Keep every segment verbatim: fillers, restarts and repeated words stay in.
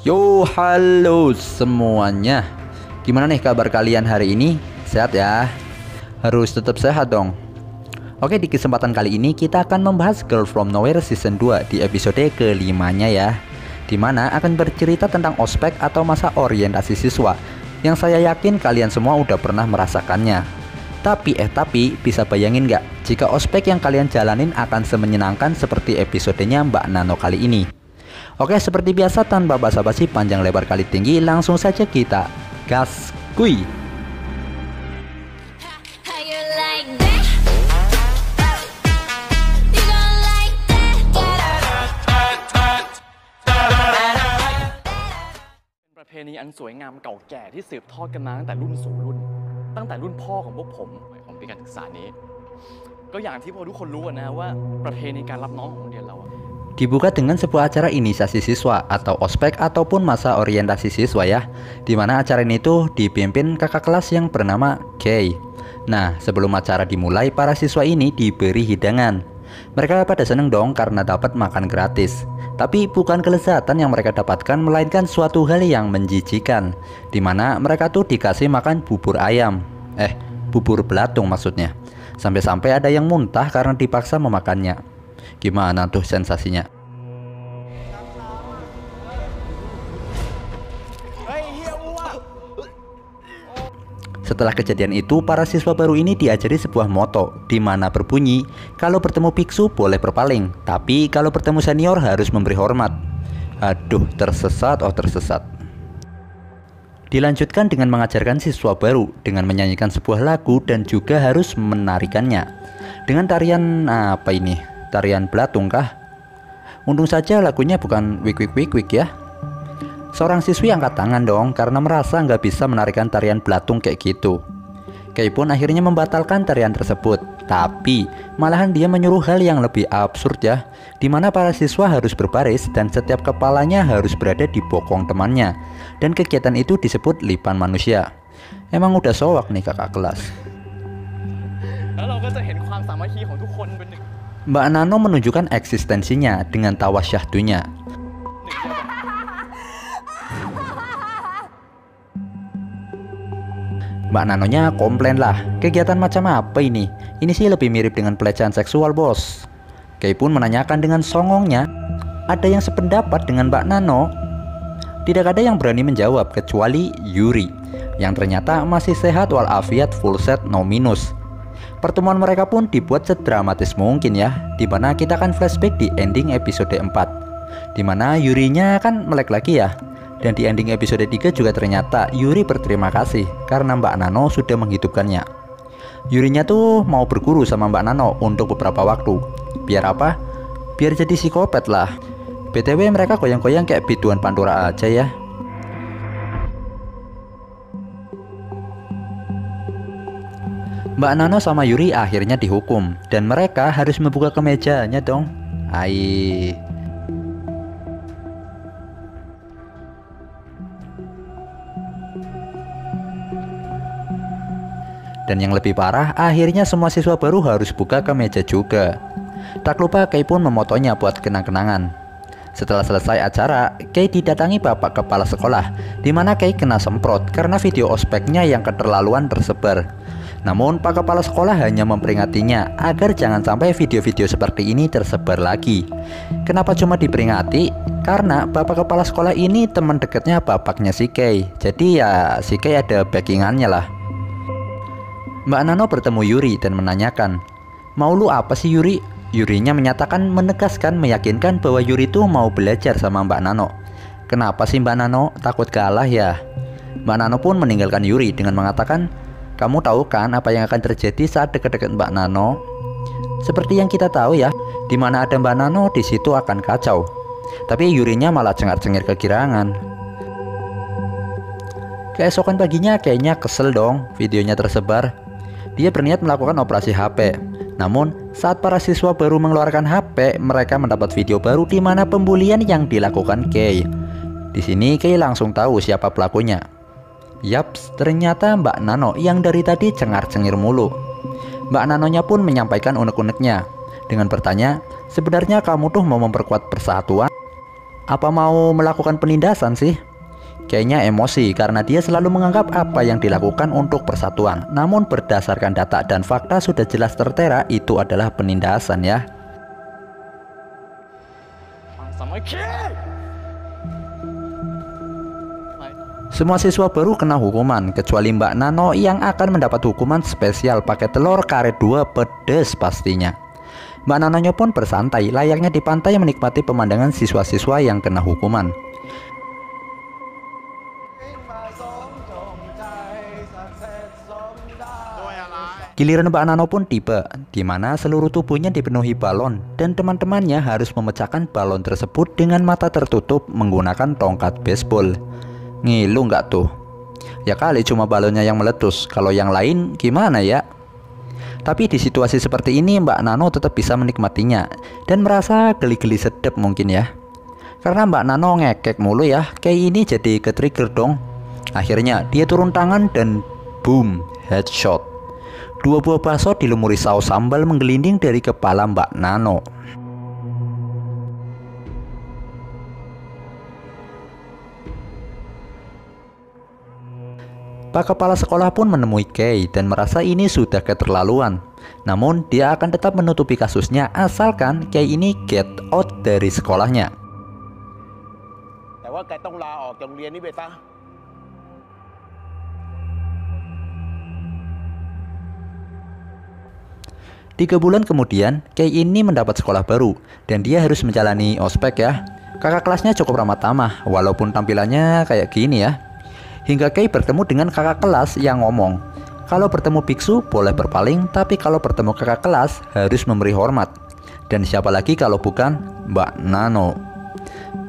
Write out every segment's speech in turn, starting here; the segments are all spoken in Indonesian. Yo, halo semuanya. Gimana nih kabar kalian hari ini? Sehat ya? Harus tetap sehat dong. Oke, di kesempatan kali ini kita akan membahas Girl From Nowhere Season dua di episode kelimanya ya, dimana akan bercerita tentang ospek atau masa orientasi siswa, yang saya yakin kalian semua udah pernah merasakannya. Tapi eh tapi, bisa bayangin gak jika ospek yang kalian jalanin akan semenyenangkan seperti episodenya Mbak Nanno kali ini? Oke, seperti biasa tanpa basa-basi panjang lebar kali tinggi, langsung saja kita gaskui. Perpenian ประเพณีอันสวยงามเก่าแก่ที่สืบทอดกันมาตั้งแต่รุ่นสู่รุ่น ตั้งแต่รุ่นพ่อของพวกผมของปีการศึกษานี้ก็อย่างที่พวกทุกคนรู้นะว่าประเพณีการรับน้องของเรียนเรา dibuka dengan sebuah acara inisiasi siswa atau ospek ataupun masa orientasi siswa ya, dimana acara ini tuh dipimpin kakak kelas yang bernama Kay. Nah, sebelum acara dimulai, para siswa ini diberi hidangan. Mereka pada seneng dong karena dapat makan gratis. Tapi bukan kelezatan yang mereka dapatkan, melainkan suatu hal yang menjijikan, dimana mereka tuh dikasih makan bubur ayam. Eh, bubur belatung maksudnya. Sampai-sampai ada yang muntah karena dipaksa memakannya. Gimana tuh sensasinya? Setelah kejadian itu, para siswa baru ini diajari sebuah motto, di mana berbunyi, kalau bertemu biksu boleh berpaling, tapi kalau bertemu senior harus memberi hormat. Aduh, tersesat oh tersesat. Dilanjutkan dengan mengajarkan siswa baru dengan menyanyikan sebuah lagu dan juga harus menarikannya dengan tarian apa ini? Tarian belatung kah? Untung saja lagunya bukan wik wik wik wik ya. Seorang siswi angkat tangan dong karena merasa nggak bisa menarikan tarian belatung kayak gitu. Kay pun akhirnya membatalkan tarian tersebut. Tapi malahan dia menyuruh hal yang lebih absurd ya, dimana para siswa harus berbaris dan setiap kepalanya harus berada di bokong temannya. Dan kegiatan itu disebut lipan manusia. Emang udah sowak nih kakak kelas. Mbak Nanno menunjukkan eksistensinya dengan tawa syahdunya. Mbak Nanonya komplain lah, kegiatan macam apa ini? Ini sih lebih mirip dengan pelecehan seksual bos. Kay pun menanyakan dengan songongnya, ada yang sependapat dengan Mbak Nanno? Tidak ada yang berani menjawab kecuali Yuri, yang ternyata masih sehat walafiat full set no minus. Pertemuan mereka pun dibuat sedramatis mungkin ya, dimana kita akan flashback di ending episode empat, dimana Yurinya kan melek lagi ya. Dan di ending episode tiga juga ternyata Yuri berterima kasih karena Mbak Nanno sudah menghidupkannya. Yurinya tuh mau berguru sama Mbak Nanno untuk beberapa waktu. Biar apa? Biar jadi psikopat lah. B T W mereka goyang-goyang kayak biduan Pandora aja ya. Mbak Nanno sama Yuri akhirnya dihukum dan mereka harus membuka kemejanya dong. Aiy. Dan yang lebih parah, akhirnya semua siswa baru harus buka kemeja juga. Tak lupa Kay pun memotonya buat kenang-kenangan. Setelah selesai acara, Kay didatangi bapak kepala sekolah, dimana Kay kena semprot karena video ospeknya yang keterlaluan tersebar. Namun Pak Kepala Sekolah hanya memperingatinya agar jangan sampai video-video seperti ini tersebar lagi. Kenapa cuma diperingati? Karena Bapak Kepala Sekolah ini teman dekatnya bapaknya si Kay. Jadi ya si Kay ada backingannya lah. Mbak Nanno bertemu Yuri dan menanyakan, mau lu apa sih Yuri? Yurinya menyatakan menegaskan meyakinkan bahwa Yuri tuh mau belajar sama Mbak Nanno. Kenapa sih Mbak Nanno? Takut kalah ya? Mbak Nanno pun meninggalkan Yuri dengan mengatakan, kamu tahu kan apa yang akan terjadi saat dekat-dekat Mbak Nanno? Seperti yang kita tahu ya, di mana ada Mbak Nanno di situ akan kacau. Tapi Yurinya malah cengar-cengir kegirangan. Keesokan paginya kayaknya kesel dong, videonya tersebar. Dia berniat melakukan operasi H P. Namun, saat para siswa baru mengeluarkan H P, mereka mendapat video baru di mana pembulian yang dilakukan Kay. Di sini Kay langsung tahu siapa pelakunya. Yaps, ternyata Mbak Nanno yang dari tadi cengar-cengir mulu. Mbak Nanonya pun menyampaikan unek-uneknya dengan bertanya, sebenarnya kamu tuh mau memperkuat persatuan Apa mau melakukan penindasan sih? Kayaknya emosi karena dia selalu menganggap apa yang dilakukan untuk persatuan. Namun berdasarkan data dan fakta sudah jelas tertera itu adalah penindasan ya. Semua siswa baru kena hukuman kecuali Mbak Nanno yang akan mendapat hukuman spesial pakai telur karet dua pedes pastinya. Mbak Nanno pun bersantai layaknya di pantai menikmati pemandangan siswa-siswa yang kena hukuman. Giliran Mbak Nanno pun tiba, di mana seluruh tubuhnya dipenuhi balon dan teman-temannya harus memecahkan balon tersebut dengan mata tertutup menggunakan tongkat baseball. Ngilu nggak tuh? Ya kali cuma balonnya yang meletus, kalau yang lain gimana ya? Tapi di situasi seperti ini Mbak Nanno tetap bisa menikmatinya dan merasa geli-geli sedep mungkin ya. Karena Mbak Nanno ngekek mulu ya, kayak ini jadi ketrigger dong. Akhirnya dia turun tangan dan boom, headshot. Dua buah bakso dilumuri saus sambal menggelinding dari kepala Mbak Nanno. Pak kepala sekolah pun menemui Kay dan merasa ini sudah keterlaluan. Namun dia akan tetap menutupi kasusnya asalkan Kay ini get out dari sekolahnya. Tiga bulan kemudian, Kay ini mendapat sekolah baru dan dia harus menjalani ospek ya. Kakak kelasnya cukup ramah tamah walaupun tampilannya kayak gini ya. Hingga Kay bertemu dengan kakak kelas yang ngomong, kalau bertemu biksu boleh berpaling, tapi kalau bertemu kakak kelas harus memberi hormat. Dan siapa lagi kalau bukan Mbak Nanno.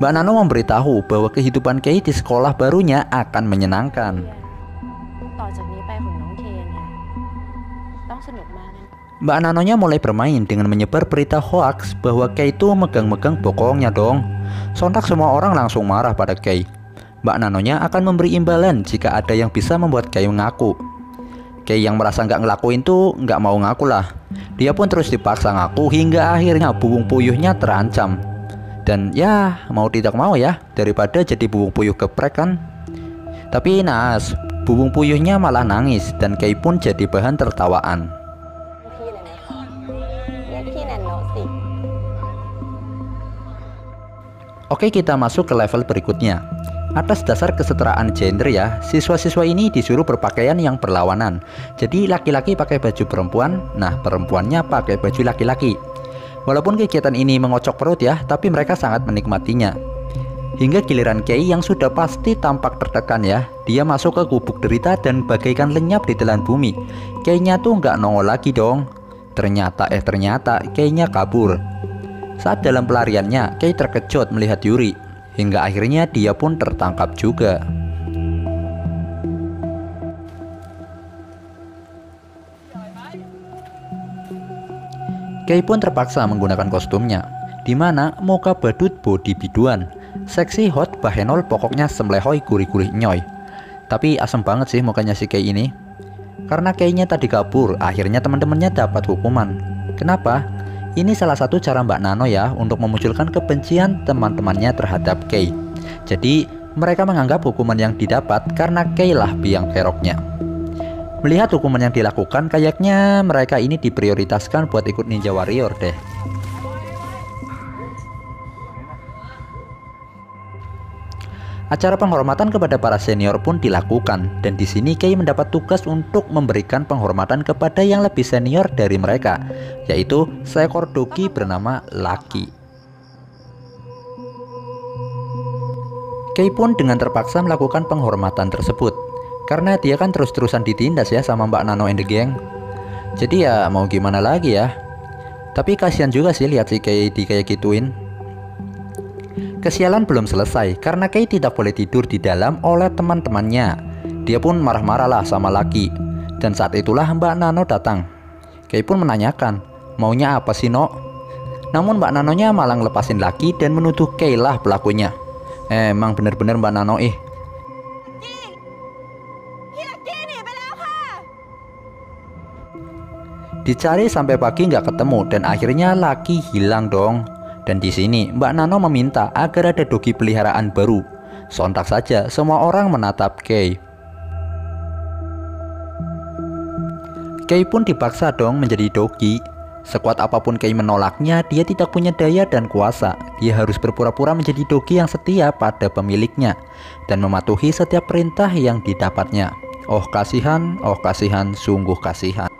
Mbak Nanno memberitahu bahwa kehidupan Kay di sekolah barunya akan menyenangkan. Mbak Nannonya mulai bermain dengan menyebar berita hoaks bahwa Kay itu megang-megang bokongnya dong. Sontak semua orang langsung marah pada Kay. Mbak Nannonya akan memberi imbalan jika ada yang bisa membuat Kay mengaku. Kay yang merasa nggak ngelakuin tuh nggak mau ngaku lah. Dia pun terus dipaksa ngaku hingga akhirnya bumbung puyuhnya terancam. Dan ya mau tidak mau ya, daripada jadi bumbung puyuh geprek kan. Tapi naas, bumbung puyuhnya malah nangis dan Kay pun jadi bahan tertawaan. Oke, kita masuk ke level berikutnya. Atas dasar kesetaraan gender ya, siswa-siswa ini disuruh berpakaian yang berlawanan. Jadi laki-laki pakai baju perempuan, nah perempuannya pakai baju laki-laki. Walaupun kegiatan ini mengocok perut ya, tapi mereka sangat menikmatinya. Hingga giliran Kay yang sudah pasti tampak tertekan ya, dia masuk ke gubuk derita dan bagaikan lenyap di telan bumi. Kayaknya tuh nggak nongol lagi dong. Ternyata eh ternyata Kaynya kabur. Saat dalam pelariannya, Kay terkejut melihat Yuri, hingga akhirnya dia pun tertangkap juga. Kay pun terpaksa menggunakan kostumnya, di mana muka badut body biduan, seksi hot bahenol pokoknya semlehoy gurih-gurih nyoy. Tapi asem banget sih mukanya si Kay ini. Karena Kaynya tadi kabur, akhirnya teman-temannya dapat hukuman. Kenapa? Ini salah satu cara Mbak Nanno ya untuk memunculkan kebencian teman-temannya terhadap Kay. Jadi mereka menganggap hukuman yang didapat karena Kay lah biang keroknya. Melihat hukuman yang dilakukan, kayaknya mereka ini diprioritaskan buat ikut Ninja Warrior deh. Acara penghormatan kepada para senior pun dilakukan dan di sini Kay mendapat tugas untuk memberikan penghormatan kepada yang lebih senior dari mereka, yaitu seekor doki bernama Lucky. Kay pun dengan terpaksa melakukan penghormatan tersebut karena dia kan terus-terusan ditindas ya sama Mbak Nanno and the gang. Jadi ya mau gimana lagi ya. Tapi kasihan juga sih lihat si Kay di kayak gituin. Kesialan belum selesai karena Kay tidak boleh tidur di dalam oleh teman-temannya. Dia pun marah-marah lah sama Lucky. Dan saat itulah Mbak Nanno datang. Kay pun menanyakan, maunya apa sih Nok? Namun Mbak Nannonya malah ngelepasin Lucky dan menuduh Kay lah pelakunya. Emang bener-bener Mbak Nanno ih. Dicari sampai pagi nggak ketemu dan akhirnya Lucky hilang dong. Dan di sini Mbak Nanno meminta agar ada dogi peliharaan baru. Sontak saja semua orang menatap Kay. Kay pun dipaksa dong menjadi dogi. Sekuat apapun Kay menolaknya, dia tidak punya daya dan kuasa. Dia harus berpura-pura menjadi dogi yang setia pada pemiliknya dan mematuhi setiap perintah yang didapatnya. Oh kasihan, oh kasihan, sungguh kasihan.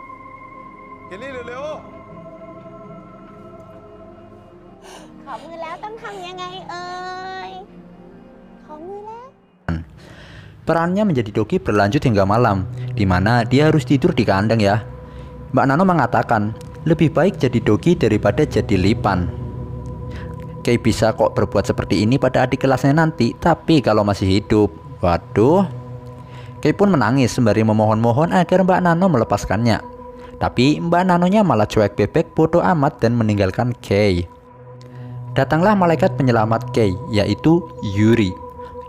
Perannya menjadi dogi berlanjut hingga malam, di mana dia harus tidur di kandang ya. Mbak Nanno mengatakan, lebih baik jadi dogi daripada jadi lipan. Kay bisa kok berbuat seperti ini pada adik kelasnya nanti, tapi kalau masih hidup. Waduh. Kay pun menangis sembari memohon-mohon agar Mbak Nanno melepaskannya. Tapi Mbak Nanonya malah cuek bebek, bodoh amat, dan meninggalkan Kay. Datanglah malaikat penyelamat Kay, yaitu Yuri.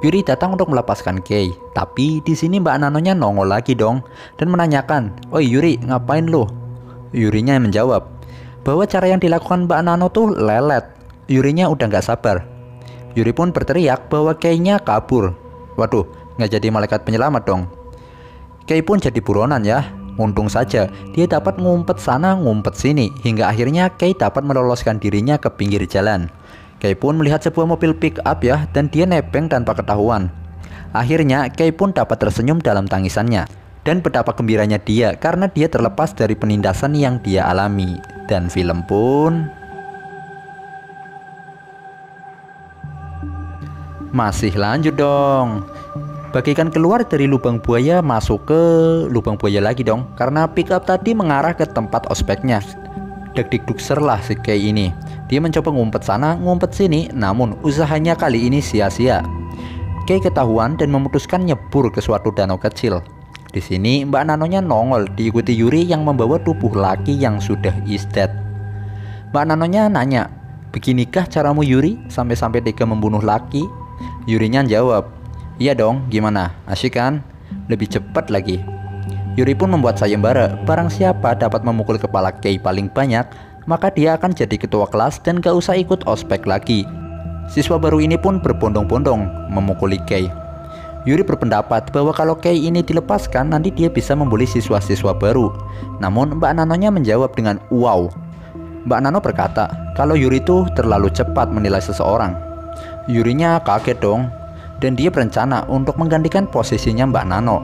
Yuri datang untuk melepaskan Kay. Tapi di sini Mbak Nanonya nongol lagi dong dan menanyakan, "Oi Yuri, ngapain lo?" Yurinya menjawab bahwa cara yang dilakukan Mbak Nanno tuh lelet. Yurinya udah nggak sabar. Yuri pun berteriak bahwa Kay-nya kabur. Waduh, nggak jadi malaikat penyelamat dong. Kay pun jadi buronan ya. Untung saja dia dapat ngumpet sana ngumpet sini, hingga akhirnya Kay dapat meloloskan dirinya ke pinggir jalan. Kay pun melihat sebuah mobil pick up ya, dan dia nebeng tanpa ketahuan. Akhirnya Kay pun dapat tersenyum dalam tangisannya. Dan betapa gembiranya dia karena dia terlepas dari penindasan yang dia alami. Dan film pun masih lanjut dong. Bagikan keluar dari lubang buaya, masuk ke lubang buaya lagi dong, karena pickup tadi mengarah ke tempat ospeknya. Deg-deg-dugser lah si Kay ini. Dia mencoba ngumpet sana ngumpet sini, namun usahanya kali ini sia-sia. Kay ketahuan dan memutuskan nyebur ke suatu danau kecil. Di sini Mbak Nanonya nongol diikuti Yuri yang membawa tubuh laki yang sudah is dead. Mbak Nanonya nanya, "Beginikah caramu Yuri, sampai-sampai tega membunuh laki?" Yurinya jawab, "Iya dong, gimana? Asyik kan? Lebih cepat lagi." Yuri pun membuat sayembara, barang siapa dapat memukul kepala Kay paling banyak, maka dia akan jadi ketua kelas dan gak usah ikut ospek lagi. Siswa baru ini pun berbondong-bondong memukuli Kay. Yuri berpendapat bahwa kalau Kay ini dilepaskan, nanti dia bisa membuli siswa-siswa baru. Namun Mbak Nanonya menjawab dengan wow. Mbak Nanno berkata kalau Yuri itu terlalu cepat menilai seseorang. Yurinya kaget dong, dan dia berencana untuk menggantikan posisinya Mbak Nanno.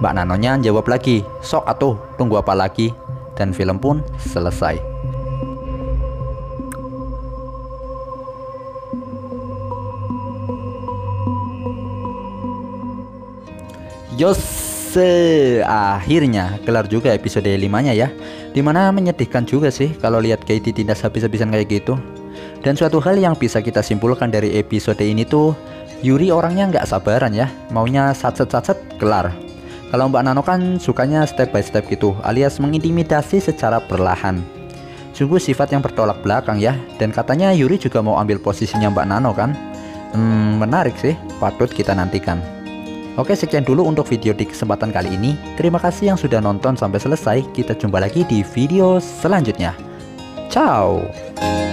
Mbak Nanonya jawab lagi, "Sok atuh, tunggu apa lagi?" Dan film pun selesai. Yose, akhirnya kelar juga episode lima-nya ya. Dimana menyedihkan juga sih kalau lihat Katie tindas habis-habisan kayak gitu. Dan suatu hal yang bisa kita simpulkan dari episode ini tuh, Yuri orangnya nggak sabaran ya, maunya satset-satset kelar. Kalau Mbak Nanno kan sukanya step by step gitu, alias mengintimidasi secara perlahan. Sungguh sifat yang bertolak belakang ya. Dan katanya Yuri juga mau ambil posisinya Mbak Nanno kan. Hmm, menarik sih, patut kita nantikan. Oke, sekian dulu untuk video di kesempatan kali ini. Terima kasih yang sudah nonton sampai selesai. Kita jumpa lagi di video selanjutnya. Ciao.